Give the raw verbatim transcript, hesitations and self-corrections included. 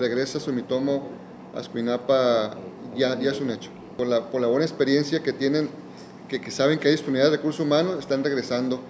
Regresa Sumitomo a Escuinapa ya, ya es un hecho. Por la, por la buena experiencia que tienen, que, que saben que hay disponibilidad de recursos humanos, están regresando.